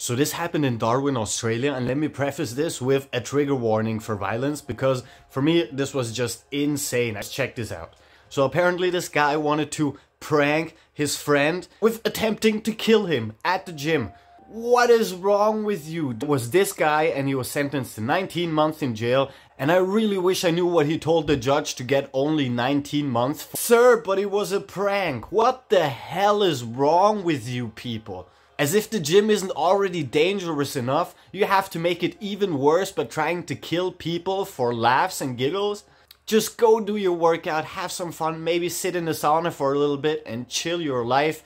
So this happened in Darwin, Australia, and let me preface this with a trigger warning for violence, because for me this was just insane. Let's check this out. So apparently this guy wanted to prank his friend with attempting to kill him at the gym. What is wrong with you? It was this guy, and he was sentenced to 19 months in jail, and I really wish I knew what he told the judge to get only 19 months for. Sir, but it was a prank. What the hell is wrong with you people? As if the gym isn't already dangerous enough, you have to make it even worse by trying to kill people for laughs and giggles? Just go do your workout, have some fun, maybe sit in the sauna for a little bit and chill your life.